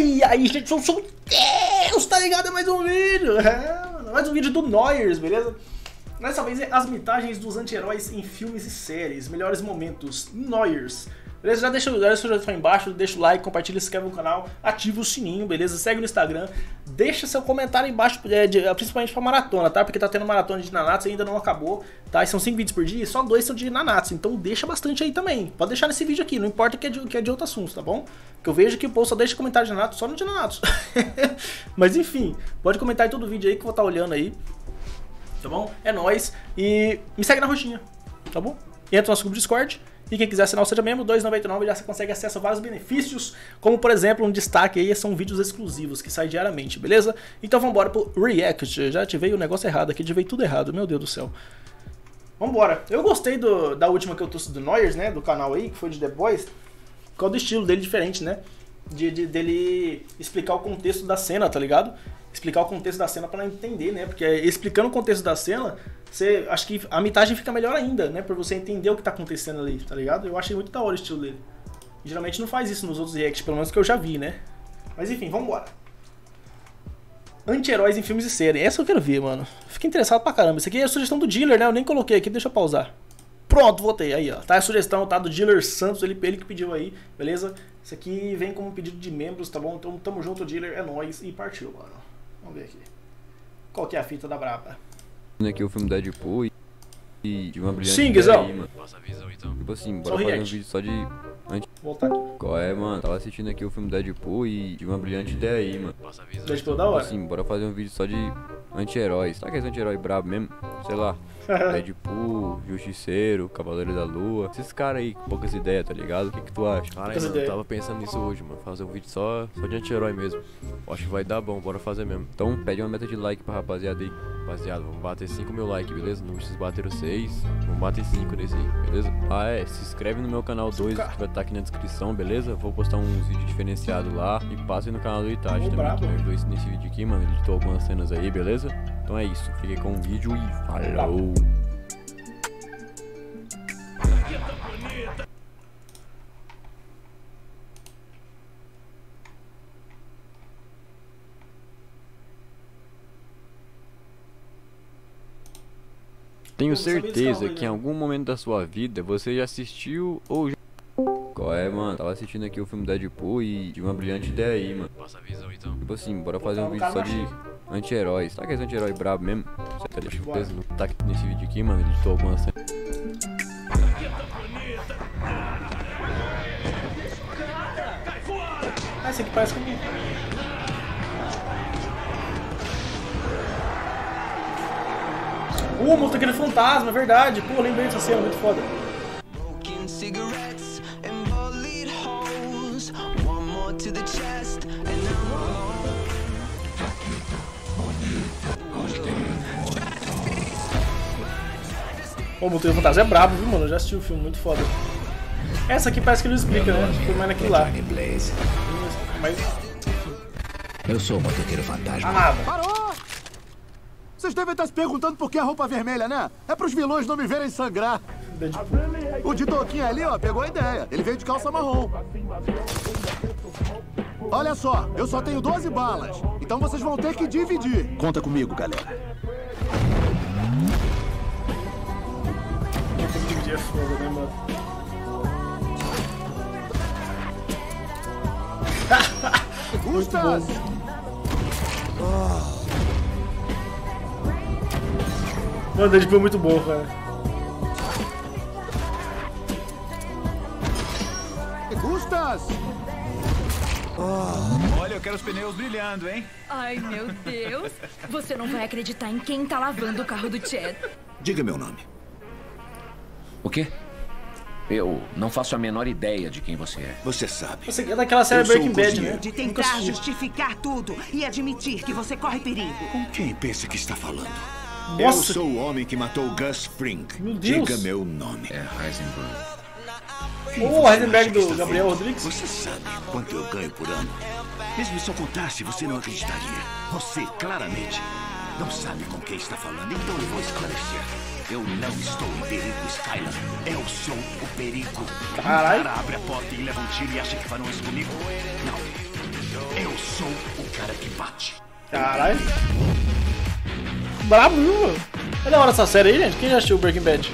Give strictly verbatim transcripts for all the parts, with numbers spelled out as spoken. E aí, gente, eu sou Deus, tá ligado? É mais um vídeo, é, mais um vídeo do Noyers, beleza? Dessa vez é as mitagens dos anti-heróis em filmes e séries, melhores momentos, Noyers. Beleza? Já deixa o like embaixo, deixa o like, compartilha, se inscreve no canal, ativa o sininho, beleza? Segue no Instagram, deixa seu comentário embaixo, é, de, principalmente pra maratona, tá? Porque tá tendo maratona de Nanatos e ainda não acabou, tá? E são cinco vídeos por dia e só dois são de Nanatos, então deixa bastante aí também. Pode deixar nesse vídeo aqui, não importa que é de, que é de outro assunto, tá bom? Que eu vejo que o povo só deixa comentário de Nanatos, só no de Nanatos. Mas enfim, pode comentar em todo o vídeo aí que eu vou estar olhando aí, tá bom? É nóis, e me segue na roxinha, tá bom? Entra no nosso grupo Discord. E quem quiser assinar o Seja Membro, dois reais e noventa e nove centavos, já você consegue acesso a vários benefícios, como por exemplo, um destaque aí, são vídeos exclusivos que saem diariamente, beleza? Então vambora pro React, já ativei o negócio errado aqui, ativei tudo errado, meu Deus do céu. Vambora, eu gostei do, da última que eu trouxe do Noyers, né, do canal aí, que foi de The Boys, por causa do estilo dele diferente, né? De, de, dele explicar o contexto da cena, tá ligado? Explicar o contexto da cena pra entender, né? Porque explicando o contexto da cena, você, acho que a mitagem fica melhor ainda, né? Pra você entender o que tá acontecendo ali, tá ligado? Eu achei muito da hora o estilo dele. Geralmente não faz isso nos outros reacts, pelo menos que eu já vi, né? Mas enfim, vambora. Anti-heróis em filmes e séries. Essa eu quero ver, mano. Fiquei interessado pra caramba. Isso aqui é a sugestão do Diller, né? Eu nem coloquei aqui, deixa eu pausar. Pronto, voltei. Aí, ó. Tá a sugestão, tá? Do Diller Santos, ele, ele que pediu aí, beleza? Isso aqui vem como um pedido de membros, tá bom? Então tamo junto, Diller, é nóis. E partiu, mano. Vamos ver aqui. Qual que é a fita da braba? Aqui é o filme Deadpool e, e de uma brilhante... Sim, Guizão! Então. Tipo assim, bora só fazer um vídeo só de... Antes... Voltar aqui. Qual é, mano? Tava assistindo aqui o filme Deadpool e de uma brilhante ideia aí, mano. Deadpool então, da hora. Tipo assim, bora fazer um vídeo só de anti-heróis. Será que é esse anti-herói brabo mesmo? Sei lá. Deadpool, Justiceiro, Cavaleiro da Lua. Esses caras aí, poucas ideias, tá ligado? O que, que tu acha? Cara, eu tava pensando nisso hoje, mano. Fazer um vídeo só, só de anti-herói mesmo. Acho que vai dar bom, bora fazer mesmo. Então pede uma meta de like pra rapaziada aí. Rapaziada, vamos bater cinco mil likes, beleza? Não precisa bater seis, vamos bater cinco nesse aí, beleza? Ah é, se inscreve no meu canal dois, que vai estar tá aqui na descrição, beleza? Vou postar uns vídeos diferenciados lá. E passe no canal do Itachi também, que me ajudou nesse vídeo aqui, mano. Ele editou algumas cenas aí, beleza? Então é isso, fiquei com o vídeo e falou! Tenho certeza que em algum momento da sua vida você já assistiu ou já... Qual é, mano? Tava assistindo aqui o filme Deadpool e de uma brilhante ideia aí, mano. Passa a visão, então. Tipo assim, bora fazer um vídeo só de anti-heróis. Será que é esse anti-herói brabo mesmo? Tá aqui nesse vídeo aqui, mano, ele editou algumas... Ah, esse aqui parece comigo. Uh, monta aquele fantasma, é verdade. Pô, lembrei dessa cena, muito foda. Pô, o Monteiro Fantasma é brabo, viu, mano? Eu já assisti o filme, muito foda. Essa aqui parece que ele explica, né? Foi mais naquilo lá. Mas... Eu sou o Motoqueiro Fantasma. Ah, parou! Vocês devem estar se perguntando por que a roupa vermelha, né? É pros vilões não me verem sangrar. O de Toquinho ali, ó, pegou a ideia. Ele veio de calça marrom. Olha só, eu só tenho doze balas. Então vocês vão ter que dividir. Conta comigo, galera. É foda, né, mano? Gustas! Mano, o Deadpool é muito bom, cara. Gustas! Oh. Olha, eu quero os pneus brilhando, hein? Ai, meu Deus! Você não vai acreditar em quem tá lavando o carro do Chad. Diga meu nome. O quê? Eu não faço a menor ideia de quem você é. Você sabe. Você é daquela série Breaking Bad, né? De tentar justificar tudo e admitir que você corre perigo. Com quem pensa que está falando? Nossa. Eu sou o homem que matou o Gus Fring. Meu Deus. Diga meu nome. É Heisenberg. O oh, Heisenberg do Gabriel Rodrigues. Você sabe quanto eu ganho por ano? Mesmo se eu contasse, você não acreditaria. Você, claramente, não sabe com quem está falando, então eu vou esclarecer. Eu não estou em perigo, Skylar. Eu sou o perigo. Caralho. O cara abre a porta e leva um tiro e acha que farão isso comigo? Não. Eu sou o cara que bate. Caralho. Brabo, viu? É da hora essa série aí, gente. Quem já assistiu o Breaking Bad?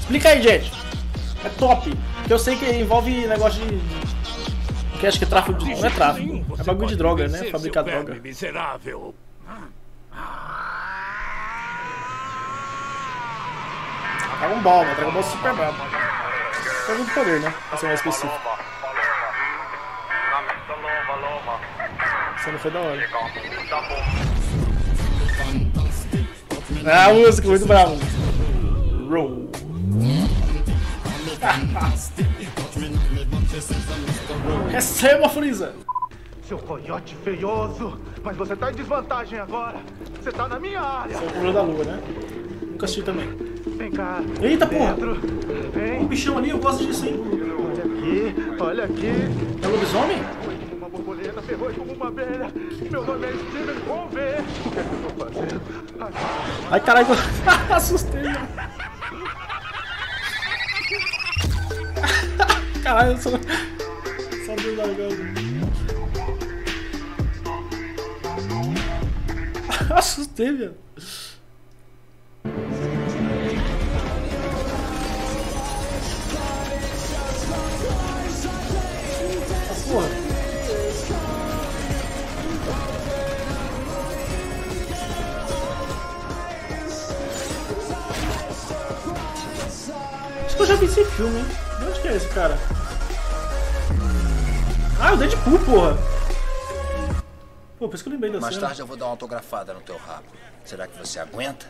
Explica aí, gente. É top. Porque eu sei que envolve negócio de... Que acho que é tráfico de... Não é tráfico. É bagulho de droga, né? Fabricar droga. Miserável. Dragon Ball, mano. Dragon Ball super brabo. É muito poder, né? Pra ser mais específico. Isso não foi da hora. Ah, a música, muito bravo. Roll. Receba, Frieza! Seu coiote feioso! Mas você tá em desvantagem agora! Você tá na minha área! Esse é o Cavaleiro da Lua, né? Nunca assisti também. Vem cá! Eita, porra! Vem! Olha o bichão ali, eu gosto disso, hein? Olha aqui, olha aqui! É lobisomem? Uma borboleta ferrou como uma abelha! Meu nome é Steven Conver! O que é que eu tô fazendo? Ai, caralho! Assustei! Caralho, eu sou... Só Deus largando. Assustei, velho. Ah, porra. Acho que eu já vi esse filme, hein? De onde que é esse cara? Ah, o Deadpool, porra! Pô, por isso que eu lembrei da cena. Mais tarde eu vou dar uma autografada no teu rabo. Será que você aguenta?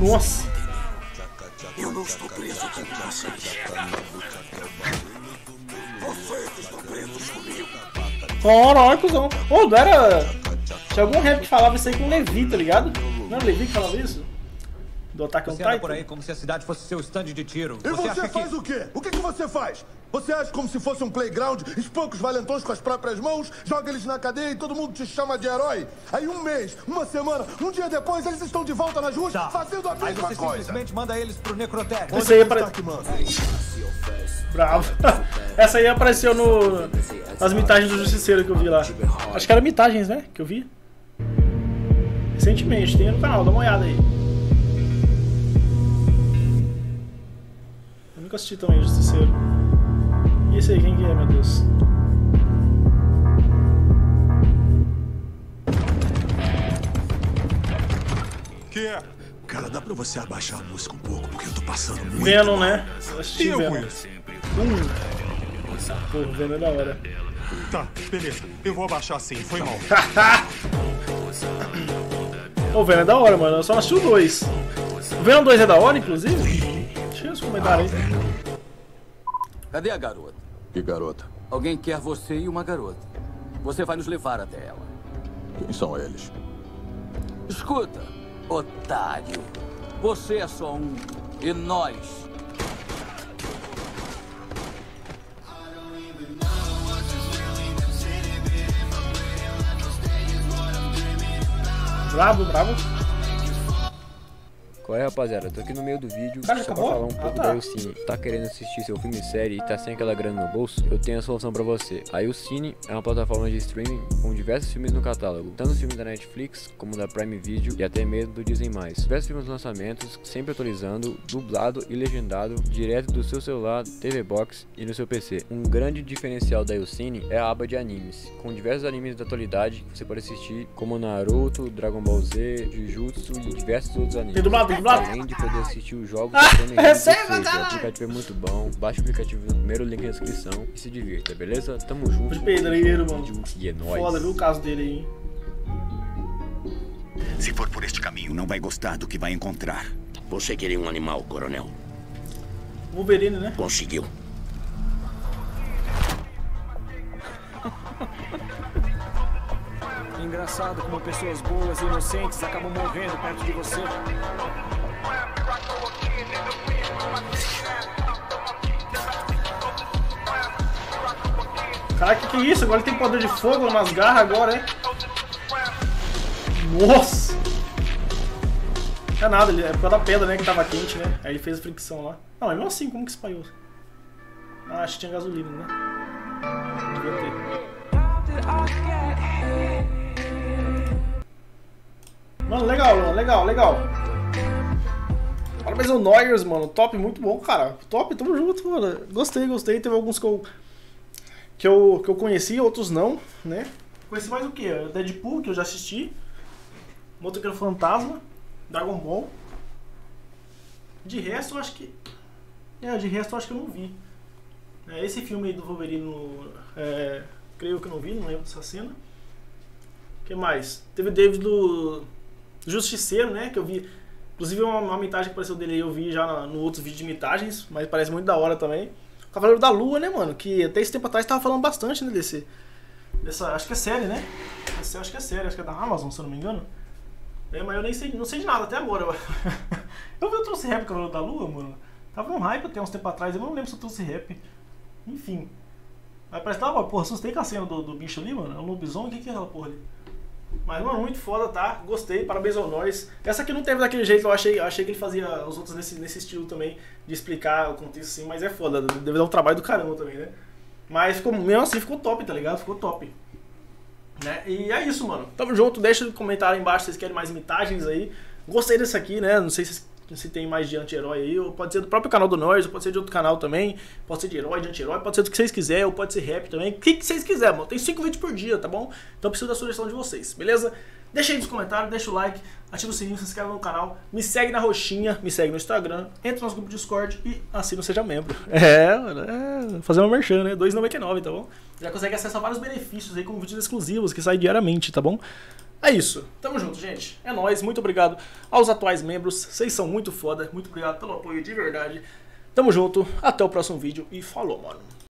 Nossa! Eu não estou preso com vocês. Vocês estão presos comigo. Caraca, cuzão! Ô, não era... Tinha algum rap que falava isso aí com o Levi, tá ligado? Não era o Levi que falava isso? Do ataque você anda por aí como se a cidade fosse seu stand de tiro. E você, você faz que... o quê? O que, que você faz? Você age como se fosse um playground, espanca os valentões com as próprias mãos, joga eles na cadeia e todo mundo te chama de herói? Aí um mês, uma semana, um dia depois eles estão de volta nas ruas, tá, fazendo a mesma aí você coisa. Simplesmente manda eles pro Necrotec. Essa aí apareceu... Bravo. Essa aí apareceu no... As mitagens do Justiceiro que eu vi lá. Acho que era mitagens, né? Que eu vi. Recentemente, tem no canal, dá uma olhada aí. Eu nunca assisti também o Justiceiro. E esse aí, quem que é, meu Deus? Que é? Cara, dá pra você abaixar a música um pouco, porque eu tô passando muito. Venom, né? Eu assisti eu Venom. Hum. Pô, o Venom é da hora. Tá, beleza. Eu vou abaixar sim, foi mal. O Venom é da hora, mano. Eu só assisti o dois. O Venom dois é da hora, inclusive? Comentário aí. Cadê a garota? Que garota? Alguém quer você e uma garota. Você vai nos levar até ela. Quem são eles? Escuta, otário. Você é só um. E nós. Bravo, bravo. Qual é, rapaziada? Eu tô aqui no meio do vídeo cara, só acabou? Pra falar um pouco ah, tá. da Yusine. Tá querendo assistir seu filme e série e tá sem aquela grana no bolso? Eu tenho a solução pra você. A Yusine é uma plataforma de streaming com diversos filmes no catálogo, tanto filmes da Netflix, como da Prime Video e até mesmo do Disney mais. Diversos filmes lançamentos, sempre atualizando, dublado e legendado, direto do seu celular, T V Box e no seu P C. Um grande diferencial da Yusine é a aba de animes, com diversos animes da atualidade que você pode assistir, como Naruto, Dragon Ball Z, Jujutsu e diversos outros animes. Além de poder assistir os jogos, ah, o aplicativo é muito bom. Baixa o aplicativo no primeiro link na descrição e se divirta, beleza? Tamo junto. Pedreiro, mano. E é nóis. Foda, viu o caso dele aí, hein? Se for por este caminho, não vai gostar do que vai encontrar. Você queria um animal, coronel? Wolverine, né? Conseguiu. Engraçado como pessoas boas e inocentes acabam morrendo perto de você. Caraca, que que é isso? Agora ele tem poder de fogo nas garras agora, é? Nossa! Não é nada, é por causa da pedra, né, que tava quente, né? Aí ele fez a fricção lá. Não, mas mesmo assim, como que espalhou? Ah, acho que tinha gasolina, né? Devia ter. Mano, legal, mano, legal, legal. Parabéns ao Noyers, mano. Top, muito bom, cara. Top, tamo junto, mano. Gostei, gostei. Teve alguns que eu, que eu, que eu conheci, outros não, né? Conheci mais o que? Deadpool, que eu já assisti. Motoqueiro Fantasma. Dragon Ball. De resto, eu acho que... É, de resto, eu acho que eu não vi. É, esse filme aí do Wolverine, é, creio que eu não vi, não lembro dessa cena. O que mais? Teve o David do Justiceiro, né? Que eu vi... Inclusive, uma, uma mitagem que apareceu dele aí, eu vi já no, no outro vídeo de mitagens, mas parece muito da hora também. O Cavaleiro da Lua, né, mano? Que até esse tempo atrás tava falando bastante, né, desse... Dessa, acho que é série, né? Essa, acho que é série, acho que é da Amazon, se eu não me engano. É, mas eu nem sei, não sei de nada até agora. Eu, eu vi, eu trouxe rap Cavaleiro da Lua, mano. Tava um hype até uns tempos atrás, eu não lembro se eu trouxe rap. Enfim. Mas parece que tava, porra, assustei com a cena do, do bicho ali, mano. É um lobisomem, o que que é aquela porra ali? Mas, mano, muito foda, tá? Gostei, parabéns ao NoirZ. Essa aqui não teve daquele jeito, eu achei, eu achei que ele fazia os outros nesse, nesse estilo também, de explicar o contexto assim, mas é foda, deve dar um trabalho do caramba também, né? Mas ficou, mesmo assim, ficou top, tá ligado? Ficou top. Né? E é isso, mano. Tamo junto, deixa o comentário aí embaixo se vocês querem mais mitagens aí. Gostei desse aqui, né? Não sei se, se tem mais de anti-herói aí, ou pode ser do próprio canal do NoirZ, ou pode ser de outro canal também, pode ser de herói, de anti-herói, pode ser do que vocês quiserem, ou pode ser rap também. O que, que vocês quiserem, mano. Tem cinco vídeos por dia, tá bom? Então eu preciso da sugestão de vocês, beleza? Deixa aí nos comentários, deixa o like, ativa o sininho, se inscreve no canal, me segue na roxinha, me segue no Instagram, entra no nosso grupo Discord e assina, seja membro. É, mano, é fazer uma merchan, né? dois reais e noventa e nove centavos, tá bom? Já consegue acessar vários benefícios aí com vídeos exclusivos que saem diariamente, tá bom? É isso. Tamo junto, gente. É nóis. Muito obrigado aos atuais membros. Vocês são muito foda. Muito obrigado pelo apoio de verdade. Tamo junto. Até o próximo vídeo e falou, mano.